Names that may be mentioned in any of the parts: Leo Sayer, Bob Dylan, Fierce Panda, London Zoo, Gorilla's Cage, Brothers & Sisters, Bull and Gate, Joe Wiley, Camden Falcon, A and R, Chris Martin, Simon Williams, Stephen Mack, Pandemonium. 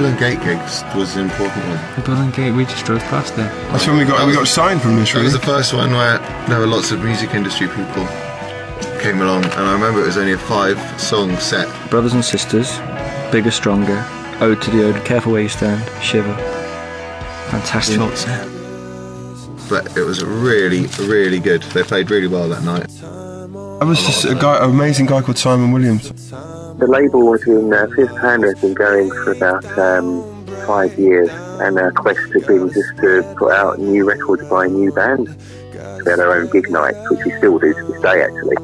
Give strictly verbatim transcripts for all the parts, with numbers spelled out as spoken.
Bull and Gate gigs was an important one. The Bull and Gate, we just drove past there. That's when we got we got signed from this, really. It was the first one where there were lots of music industry people came along, and I remember it was only a five-song set. Brothers and Sisters, Bigger, Stronger, Ode to the Ode, Careful Where You Stand, Shiver. Fantastic. Short set. But it was really, really good. They played really well that night. I was just a guy, an amazing guy called Simon Williams. The label was in, uh, Fierce Panda has been going for about um, five years, and our quest had been just to put out new records by new bands. We had our own gig nights, which we still do to this day, actually.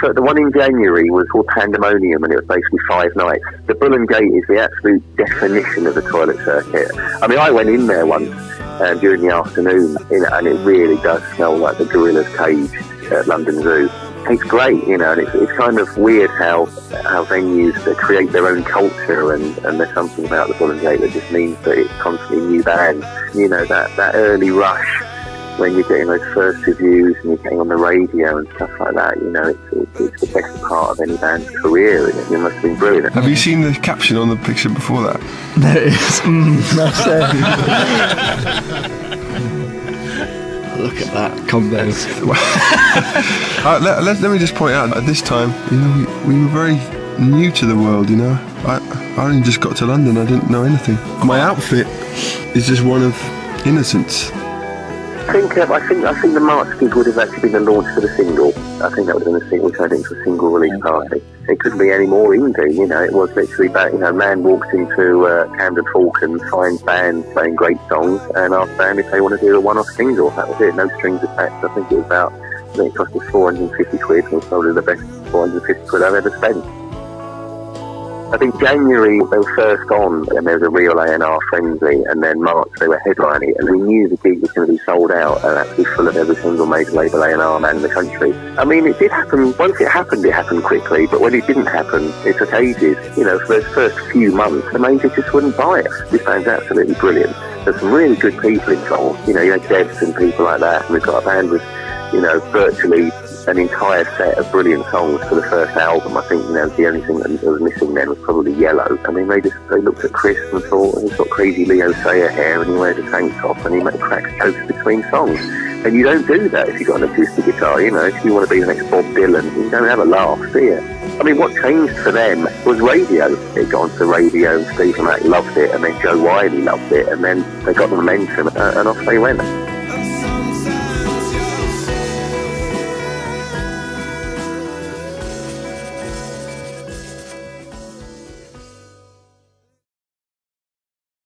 So the one in January was called Pandemonium, and it was basically five nights. The Bull and Gate is the absolute definition of the toilet circuit. I mean, I went in there once uh, during the afternoon, and it really does smell like the Gorilla's Cage at London Zoo. It's great, you know, and it's, it's kind of weird how how venues that create their own culture, and, and there's something about the Bull and Gate that just means that it's constantly new bands. You know, that, that early rush when you're getting those first reviews and you're getting on the radio and stuff like that, you know, it's, it's the best part of any band's career, and it? it must have been brilliant. Have you seen the caption on the picture before that? There it is. Mm, that's it. Look at that converse. uh, let, let, let me just point out, at this time, you know, we, we were very new to the world, you know. I, I only just got to London, I didn't know anything. My outfit is just one of innocence. I think, uh, I think I think the March gig would have actually been the launch for the single. I think that would have been a single, turned into a single release party. It couldn't be any more indie, you know. It was literally about, you know, man walks into uh, Camden Falcon, finds bands playing great songs, and asked band if they want to do a one-off single. That was it, no strings attached. I think it was about, I think it cost us four hundred fifty quid, and it was probably the best four hundred fifty quid I've ever spent. I think January they were first on, and there was a real A and R frenzy, and then March they were headlining, and we knew the gig was going to be sold out and actually full of every single major label A and R man in the country. I mean, it did happen. Once it happened, it happened quickly, but when it didn't happen, it took ages. You know, for those first few months, the majors just wouldn't buy us. This band's absolutely brilliant. There's some really good people involved. You know, you had Debs and people like that, and we've got a band with, you know, virtually an entire set of brilliant songs for the first album. I think, you know, the only thing that was missing then was probably Yellow. I mean, they just they looked at Chris and thought, he's got crazy Leo Sayer hair and he wears a tank top and he makes cracks jokes between songs. And you don't do that if you've got an acoustic guitar, you know. If you want to be the next Bob Dylan, you don't have a laugh, do you? I mean, what changed for them was radio. It got onto radio, and Stephen Mack loved it, and then Joe Wiley loved it, and then they got the momentum, and off they went.